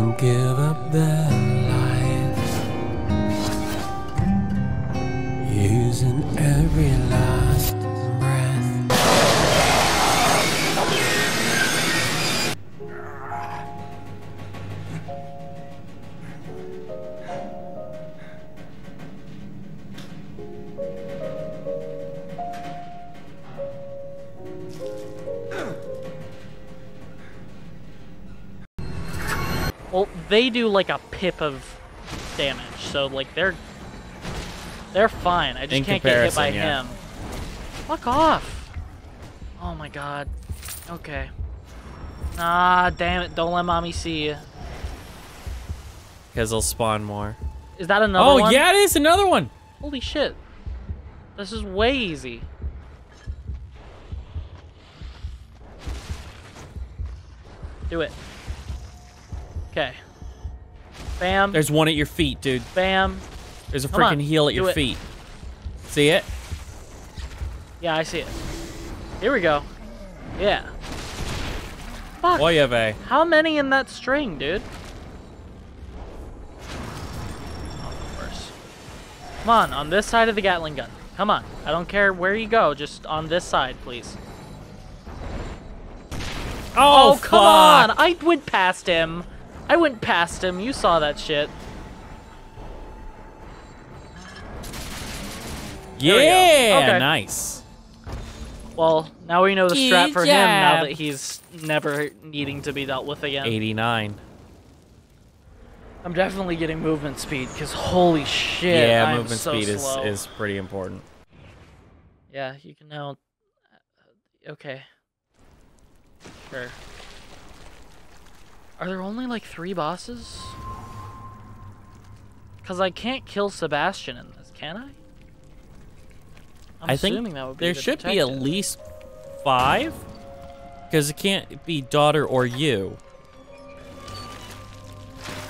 who give up their lives, using every last breath. Well, they do like a pip of damage, so like they're fine. I just can't get hit by him. Fuck off! Oh my god. Okay. Ah, damn it! Don't let mommy see you. Because they'll spawn more. Is that another one? Oh yeah, it is another one. Holy shit! This is way easy. Do it. Okay. Bam. There's one at your feet, dude. Bam. There's a freaking heel at your feet. See it? Yeah, I see it. Here we go. Yeah. Fuck. Oy vey. How many in that string, dude? Oh, of course. Come on this side of the Gatling gun. Come on. I don't care where you go, just on this side, please. Oh, come on! I went past him. I went past him. You saw that shit. Yeah, okay. Nice. Well, now we know the strat for him now that he's never needing to be dealt with again. 89. I'm definitely getting movement speed because holy shit, yeah, I'm movement so speed slow. Is pretty important. Yeah, you can now. Okay. Sure. Are there only, like, 3 bosses? Because I can't kill Sebastian in this, can I? I'm assuming that would be the detective. There should be at least 5. Because it can't be daughter or you.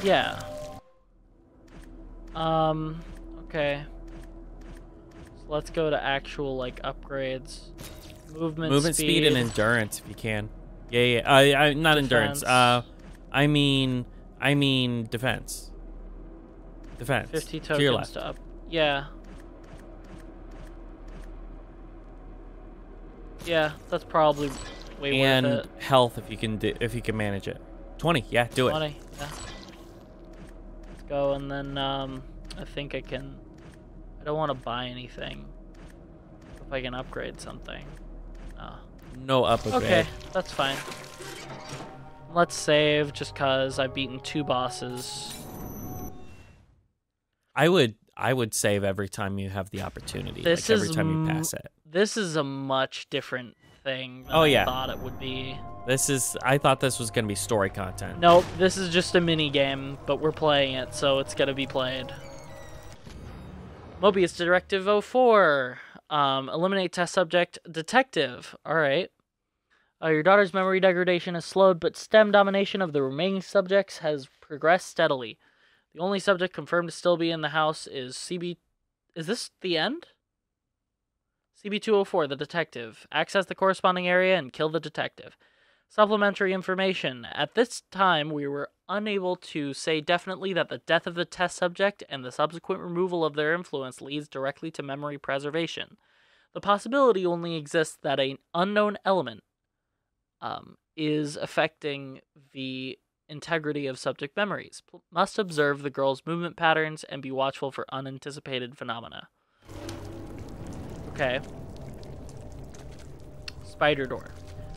Yeah. Okay. So let's go to actual, like, upgrades. Movement speed and endurance, if you can. Yeah, yeah. Not endurance. I mean defense. Defense. 50 tokens to your left. To up. Yeah. Yeah, that's probably way worth it. And health, if you can manage it. 20. Yeah, do it. 20. Yeah. Let's go, and then I think I can. I don't want to buy anything. If I can upgrade something. No upgrade. Okay, that's fine. Let's save just because I've beaten 2 bosses. I would save every time you have the opportunity. This like is every time you pass it. This is a much different thing than I thought it would be. I thought this was gonna be story content. Nope, this is just a mini game, but we're playing it, so it's gonna be played. Mobius Directive 04. Eliminate test subject detective. All right. Your daughter's memory degradation has slowed, but STEM domination of the remaining subjects has progressed steadily. The only subject confirmed to still be in the house is CB... Is this the end? CB204, the detective. Access the corresponding area and kill the detective. Supplementary information. At this time, we were unable to say definitely that the death of the test subject and the subsequent removal of their influence leads directly to memory preservation. The possibility only exists that an unknown element is affecting the integrity of subject memories. Must observe the girl's movement patterns and be watchful for unanticipated phenomena. Okay. Spider door.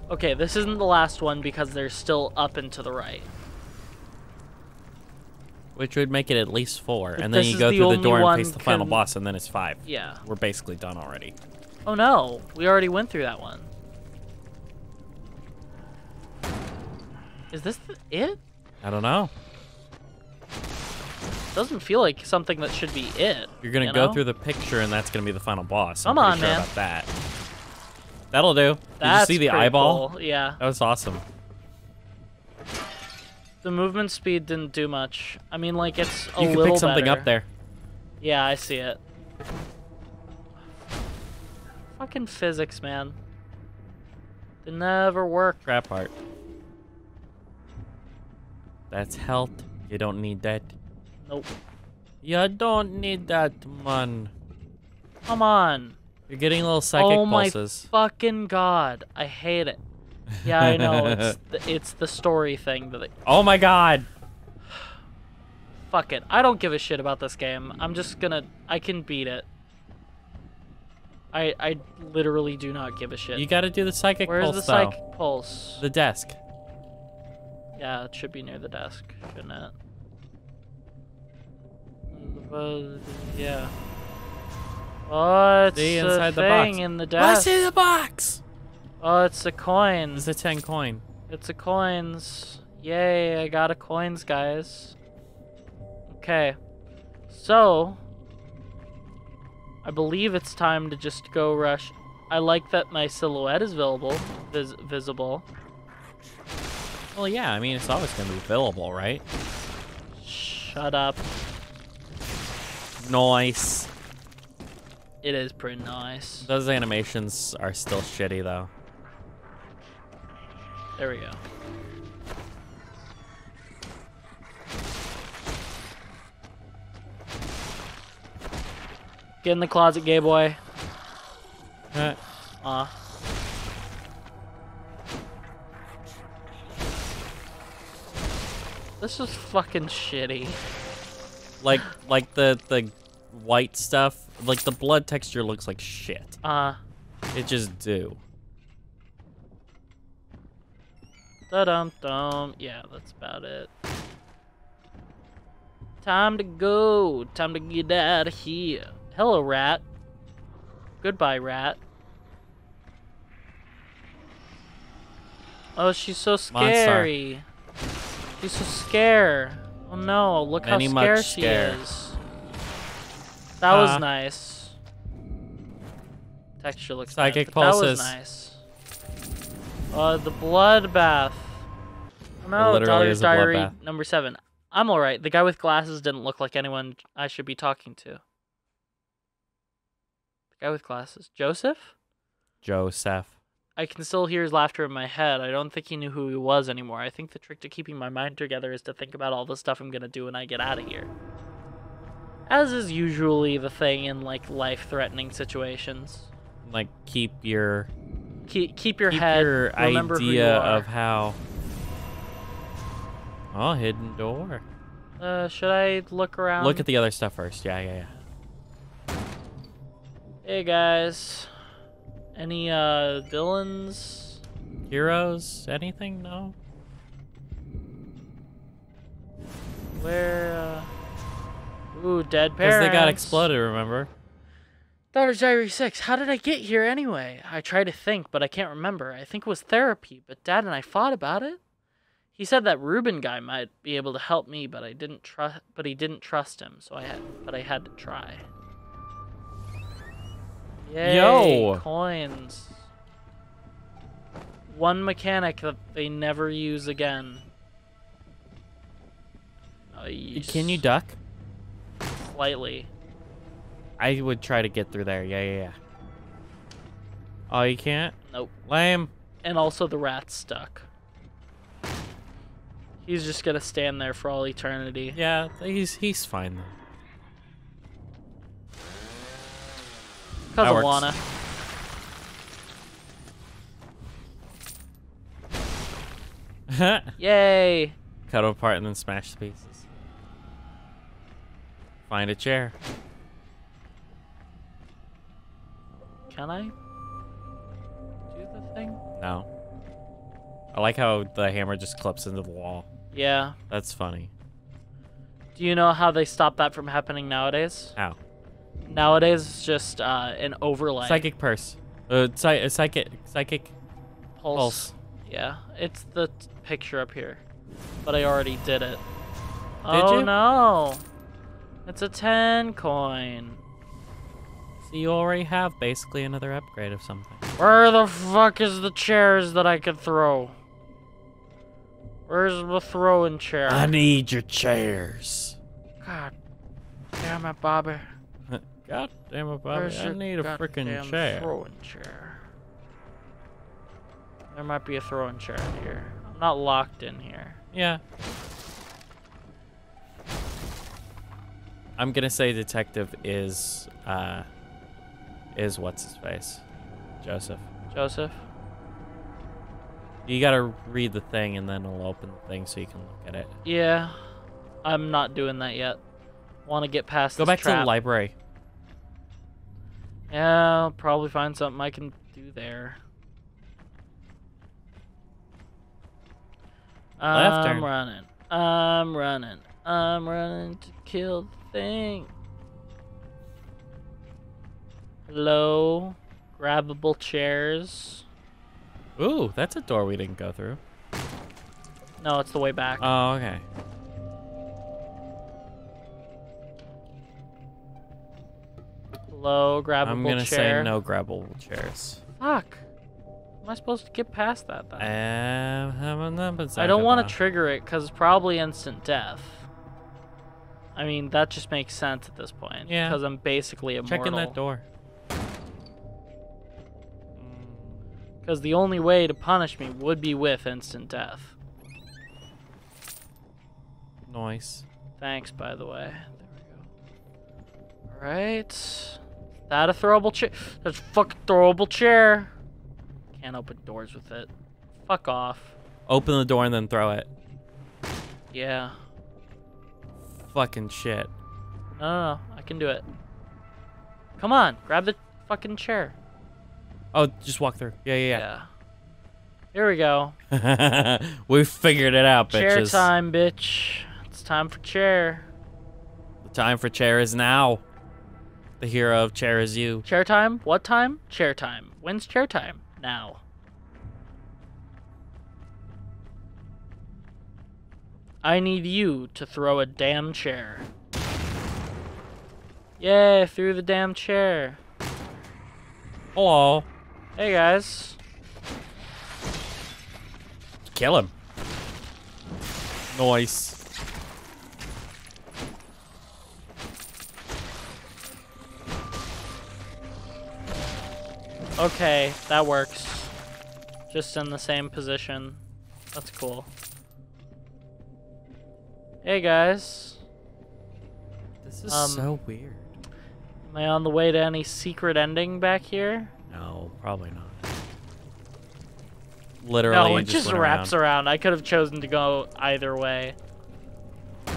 Okay, this isn't the last one because they're still up and to the right. Which would make it at least 4, and then you go through the door and face the final boss, and then it's 5. Yeah. We're basically done already. Oh no, we already went through that one. Is this it? I don't know. Doesn't feel like something that should be it. You're gonna go through the picture, and that's gonna be the final boss. Come on, man. I'm pretty sure about that. That'll do. Did you see the eyeball? Cool. Yeah. That was awesome. The movement speed didn't do much. I mean, like, it's a little better. You can pick something up there. Yeah, I see it. Fucking physics, man. They never work. Crap heart. That's health. You don't need that. Nope. You don't need that, man. Come on. You're getting little psychic pulses. Oh my fucking god. I hate it. Yeah, I know. It's the story thing that. Oh my god. Fuck it. I don't give a shit about this game. I'm just gonna. I can beat it. I literally do not give a shit. You gotta do the psychic pulse. Where's the psychic pulse? The desk. Yeah, it should be near the desk, shouldn't it? Well, yeah. What's the thing in the desk? What's in the box? Oh, it's a coin. It's a 10 coin. It's a coins. Yay, I got a coins, guys. Okay. So... I believe it's time to just go rush. I like that my silhouette is visible. Well, yeah, I mean, it's always going to be available, right? Shut up. Nice. It is pretty nice. Those animations are still shitty, though. There we go. Get in the closet, gay boy. This is fucking shitty. Like the white stuff, like the blood texture looks like shit. It just do. Da-dum-dum. Yeah, that's about it. Time to go. Time to get out of here. Hello, rat. Goodbye, rat. Oh, she's so scary. Monster. She's so scared. Oh no, look how scared she is. That was nice. Texture looks nice. Psychic pulses. That was nice. The bloodbath. Oh no, Dollar's Diary number 7. I'm alright. The guy with glasses didn't look like anyone I should be talking to. Guy with glasses. Joseph? Joseph. I can still hear his laughter in my head. I don't think he knew who he was anymore. I think the trick to keeping my mind together is to think about all the stuff I'm gonna do when I get out of here. As is usually the thing in, like, life-threatening situations. Like, keep your... Keep your head. Your remember idea who you are. Of how... Oh, hidden door. Should I look around? Look at the other stuff first. Yeah. Hey guys, any villains, heroes, anything? No. Where? Ooh, dead parents. Because they got exploded, remember? Daughter's Diary 6. How did I get here anyway? I try to think, but I can't remember. I think it was therapy, but Dad and I fought about it. He said that Reuben guy might be able to help me, but he didn't trust him, so I had to try. Yay, yo! Coins. One mechanic that they never use again. Nice. Can you duck? Slightly. I would try to get through there. Yeah. Oh, you can't? Nope. Lame. And also the rat's stuck. He's just gonna stand there for all eternity. Yeah, he's fine though. Lana. Yay! Cut it apart and then smash the pieces. Find a chair. Can I do the thing? No. I like how the hammer just clips into the wall. Yeah. That's funny. Do you know how they stop that from happening nowadays? How? Nowadays, it's just an overlay. Psychic pulse. Psychic pulse. Yeah, it's the picture up here, but I already did it. Did you? No, it's a 10 coin. So you already have basically another upgrade of something. Where the fuck is the chairs that I could throw? Where's the throwing chair? I need your chairs. God damn it, Bobby. God damn it, Bobby. I need a freaking chair. Throwing chair. There might be a throwing chair in here. I'm not locked in here. Yeah. I'm gonna say detective is what's his face, Joseph. Joseph. You gotta read the thing and then it'll open the thing so you can look at it. Yeah, I'm not doing that yet. Want to get past? Go back to the library. Yeah, I'll probably find something I can do there. Left turn. I'm running. I'm running. I'm running to kill the thing. Hello. Grabbable chairs. Ooh, that's a door we didn't go through. No, it's the way back. Oh, okay. Hello, grabbable chair. I'm gonna say no grabbable chairs. Fuck. Am I supposed to get past that then? I don't want to trigger it because it's probably instant death. I mean, that just makes sense at this point. Yeah. Because I'm basically immortal. Checking that door. Because the only way to punish me would be with instant death. Nice. Thanks, by the way. There we go. All right. That a throwable chair? That's a fucking throwable chair. Can't open doors with it. Fuck off. Open the door and then throw it. Yeah. Fucking shit. No, no, no. I can do it. Come on. Grab the fucking chair. Oh, just walk through. Yeah, yeah, yeah. Yeah. Here we go. We figured it out, bitches. Chair time, bitch. It's time for chair. The time for chair is now. The hero of chair is you. Chair time? What time? Chair time. When's chair time? Now. I need you to throw a damn chair. Yay, threw the damn chair. Hello. Hey, guys. Kill him. Nice. Okay, that works. Just in the same position. That's cool. Hey, guys. This is so weird. Am I on the way to any secret ending back here? No, probably not. Literally, no, it just wraps around. I could have chosen to go either way. So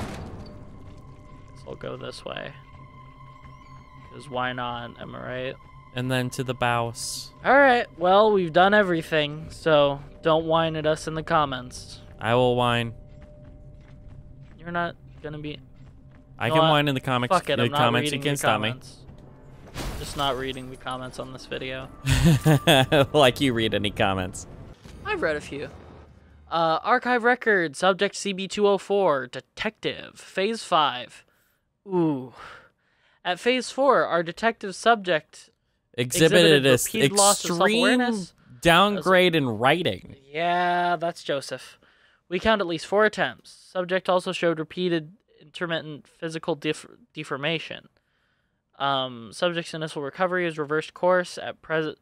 I'll go this way. Because why not, am I right? And then to the bouse. Alright, well, we've done everything, so don't whine at us in the comments. I will whine. You're not gonna be... I can whine in the comments. Fuck it, I'm not reading the comments. Just not reading the comments on this video. Like you read any comments. I've read a few. Archive record, subject CB204, detective, phase 5. Ooh. At phase 4, our detective subject exhibited an extreme downgrade in writing. Yeah, that's Joseph. We count at least 4 attempts. Subject also showed repeated intermittent physical deformation. Subject's initial recovery is reversed course. At present,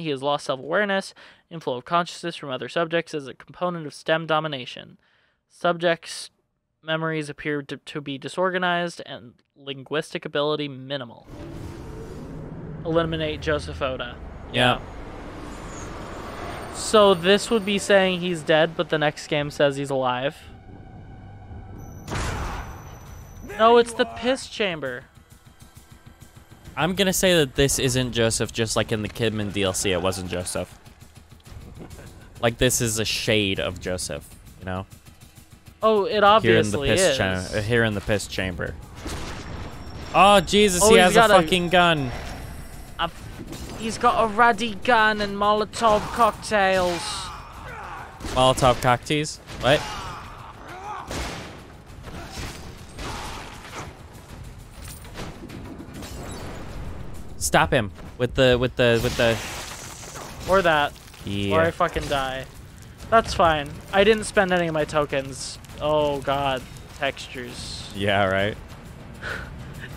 he has lost self-awareness. Inflow of consciousness from other subjects is a component of STEM domination. Subject's memories appear to be disorganized and linguistic ability minimal. Eliminate Joseph Oda. Yeah. So this would be saying he's dead, but the next game says he's alive. No, it's the piss chamber. I'm gonna say that this isn't Joseph, just like in the Kidman DLC, it wasn't Joseph. Like, this is a shade of Joseph, you know? Oh, it obviously is. Here in the piss chamber. Oh, Jesus, he has a fucking gun. He's got a ruddy gun and Molotov cocktails. Molotov cocktails? What? Stop him with the or that. Yeah. Or I fucking die. That's fine. I didn't spend any of my tokens. Oh god, textures. Yeah, right.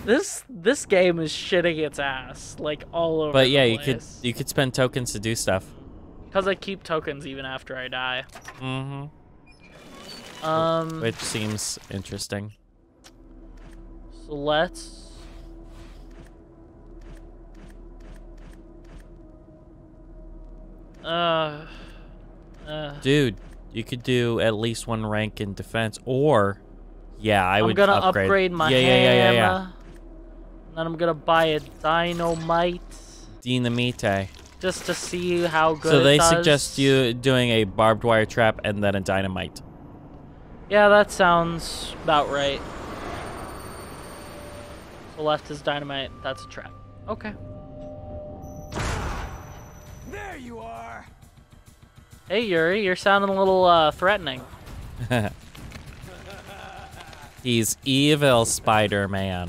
This game is shitting its ass like all over. But yeah, the place. you could spend tokens to do stuff. Cuz I keep tokens even after I die. Mhm. Which seems interesting. So let's... Dude, you could do at least one rank in defense, or... Yeah, I'm gonna upgrade my hammer. Yeah. And then I'm gonna buy a dynamite. Just to see how good it does. So they suggest you doing a barbed wire trap and then a dynamite. Yeah, that sounds about right. So left is dynamite, that's a trap. Okay. There you are. Hey Yuri, you're sounding a little threatening. He's evil, Spider-Man.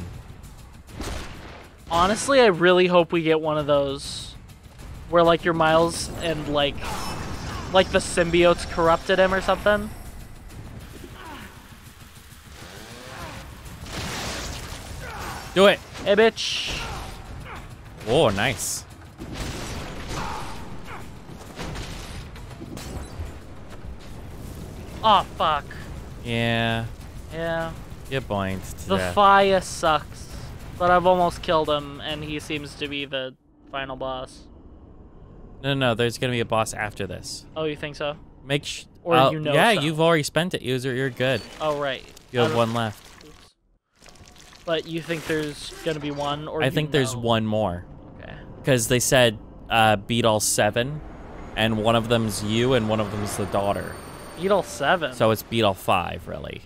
Honestly, I really hope we get one of those where like your Miles and like the symbiotes corrupted him or something. Do it. Hey, bitch. Oh, nice. Oh, fuck. Yeah. Yeah. You're blind to death. The fire sucks, but I've almost killed him, and he seems to be the final boss. No, there's gonna be a boss after this. Oh, you think so? Make sure. Yeah, so. You've already spent it, user. You're good. Oh, right. You have one left. Oops. But you think there's gonna be one, or I think there's one more. Okay. Because they said beat all 7, and one of them's you, and one of them's the daughter. Beat all 7. So it's beat all 5, really.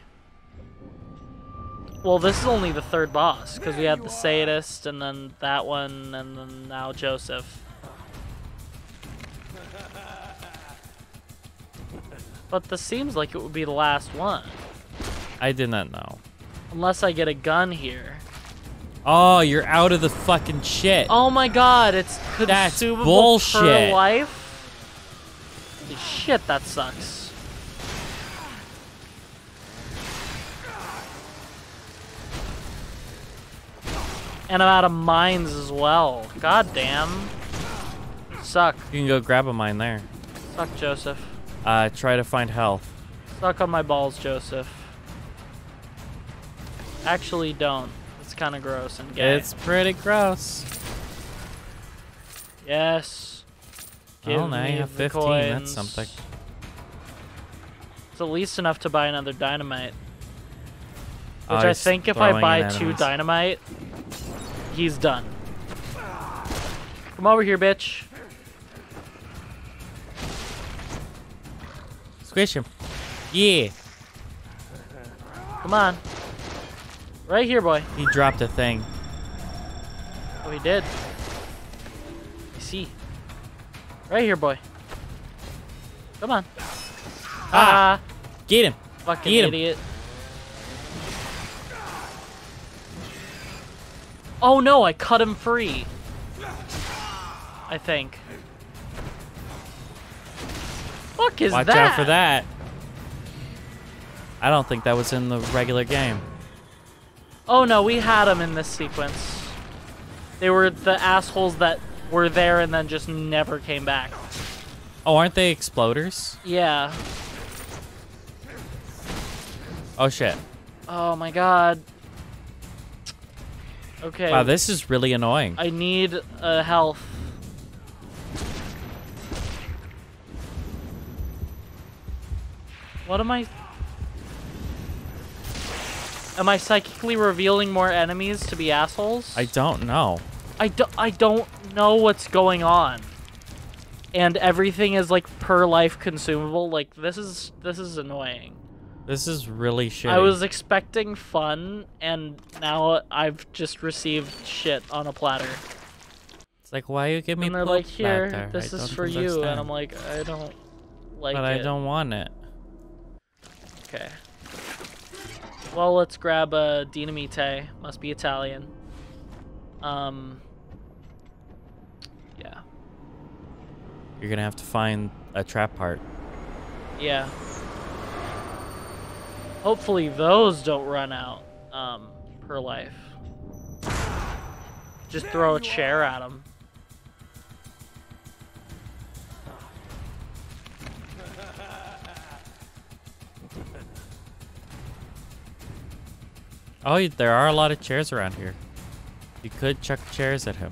Well, this is only the 3rd boss, because we had the sadist, and then that one, and then now Joseph. But this seems like it would be the last one. I did not know. Unless I get a gun here. Oh, you're out of the fucking shit. Oh my god, it's consumable. That's bullshit. Per life? Holy shit, that sucks. And I'm out of mines as well. God damn. Suck. You can go grab a mine there. Suck, Joseph. Try to find health. Suck on my balls, Joseph. Actually, don't. It's kind of gross and gay. It's pretty gross. Yes. Give me I have 15. Coins. That's something. It's at least enough to buy another dynamite. Which I think if I buy 2 dynamite... He's done. Come over here, bitch. Squish him. Yeah. Come on. Right here, boy. He dropped a thing. Oh, he did. I see. Right here, boy. Come on. Ah. Get him. Fucking idiot. Oh no, I cut him free. I think. Fuck is that? Watch out for that. I don't think that was in the regular game. Oh no, we had him in this sequence. They were the assholes that were there and then just never came back. Oh, aren't they exploders? Yeah. Oh shit. Oh my god. Okay. Wow, this is really annoying. I need health. What am I? Am I psychically revealing more enemies to be assholes? I don't know. I don't know what's going on. And everything is like per life consumable. Like this is annoying. This is really shitty. I was expecting fun, and now I've just received shit on a platter. It's like, why you give me? And they're like, here, this is for you, and I'm like, I don't like it. But I don't want it. Okay. Well, let's grab a dynamite. Must be Italian. Yeah. You're gonna have to find a trap part. Yeah. Hopefully those don't run out per life. Just throw a chair at them. Oh, there are a lot of chairs around here. You could chuck chairs at him.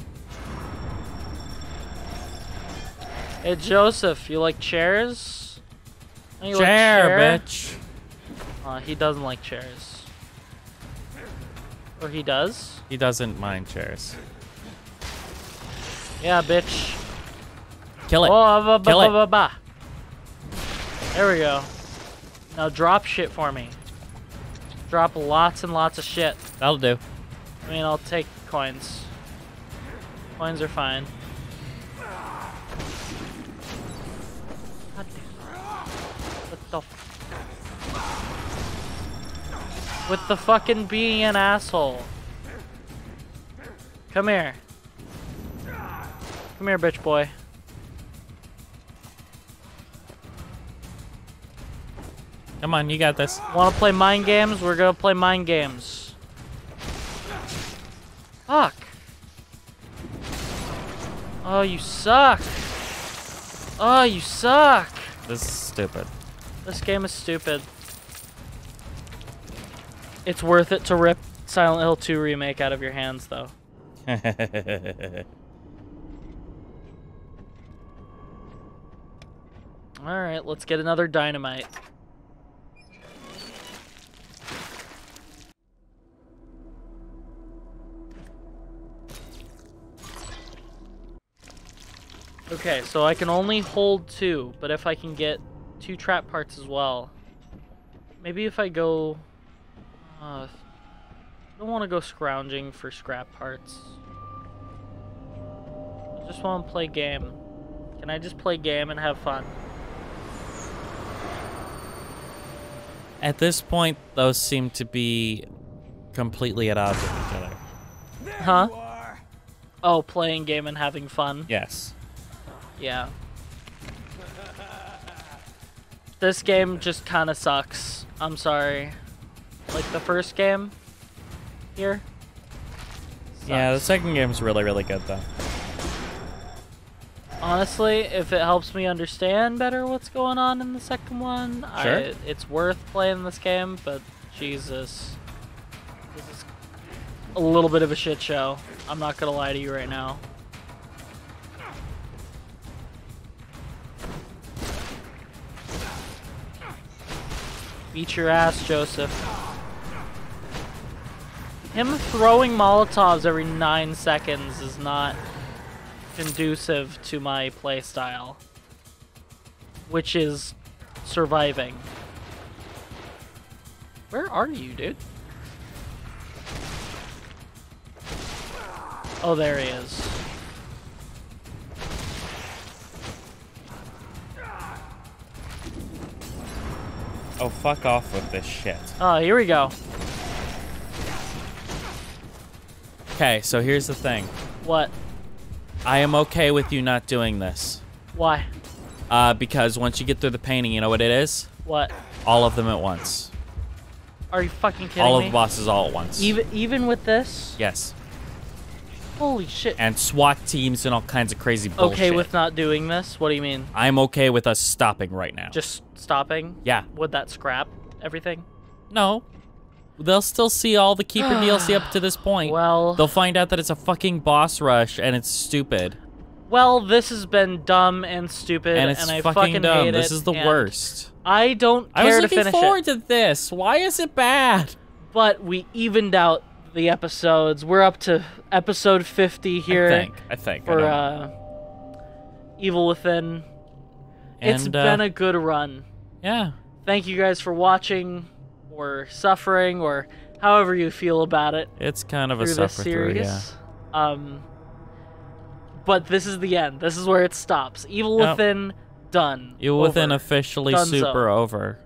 Hey, Joseph, you like chairs? You chair, bitch! He doesn't like chairs. Or he does? He doesn't mind chairs. Yeah, bitch. Kill it. Oh, Kill it. There we go. Now drop shit for me. Drop lots and lots of shit. That'll do. I mean, I'll take coins. Coins are fine. God damn. With the fucking being an asshole. Come here. Come here, bitch boy. Come on, you got this. Wanna play mind games? We're gonna play mind games. Fuck. Oh, you suck. Oh, you suck. This is stupid. This game is stupid. It's worth it to rip Silent Hill 2 Remake out of your hands, though. Alright, let's get another dynamite. Okay, so I can only hold two, but if I can get two trap parts as well. Maybe if I go... I don't want to go scrounging for scrap parts. I just want to play game. Can I just play game and have fun? At this point, those seem to be completely at odds with each other. Huh? Oh, playing game and having fun? Yes. Yeah. This game just kind of sucks. I'm sorry. Like the first game here. Sucks. Yeah, the second game's really, really good though. Honestly, if it helps me understand better what's going on in the second one, sure. It's worth playing this game, but Jesus. This is a little bit of a shit show. I'm not gonna lie to you right now. Eat your ass, Joseph. Him throwing Molotovs every 9 seconds is not conducive to my playstyle, which is surviving. Where are you, dude? Oh, there he is. Oh, fuck off with this shit. Oh, here we go. Okay, so here's the thing. What? I am okay with you not doing this. Why? Because once you get through the painting, you know what it is? What? All of them at once. Are you fucking kidding me? All of the bosses all at once. Even with this? Yes. Holy shit. And SWAT teams and all kinds of crazy bullshit. Okay with not doing this? What do you mean? I'm okay with us stopping right now. Just stopping? Yeah. Would that scrap everything? No. They'll still see all the Keeper DLC up to this point. Well... they'll find out that it's a fucking boss rush and it's stupid. Well, this has been dumb and stupid and, I fucking dumb. Hate it. This is the worst. I don't care to finish it. I was looking forward to this. Why is it bad? But we evened out the episodes. We're up to episode 50 here. I think. For Evil Within. And, it's been a good run. Yeah. Thank you guys for watching or suffering or however you feel about it. It's kind of a suffer through, yeah. But this is the end. This is where it stops. Evil Within, done. Evil Within officially super over.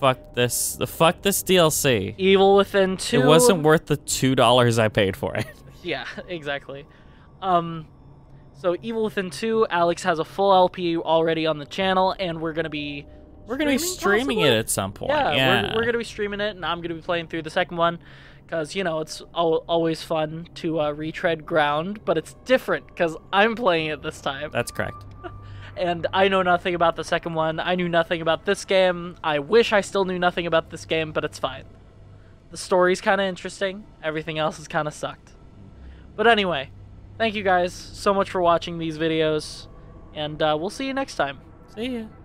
Fuck this. Fuck this DLC. Evil Within 2. It wasn't worth the $2 I paid for it. Yeah, exactly. So Evil Within 2, Alex has a full LP already on the channel, and we're gonna be streaming it at some point. Yeah, We're gonna be streaming it, and I'm gonna be playing through the second one, because you know it's always fun to retread ground, but it's different because I'm playing it this time. That's correct. And I know nothing about the second one. I knew nothing about this game. I wish I still knew nothing about this game, but it's fine. The story's kind of interesting. Everything else is kind of sucked. But anyway, thank you guys so much for watching these videos, and we'll see you next time. See ya.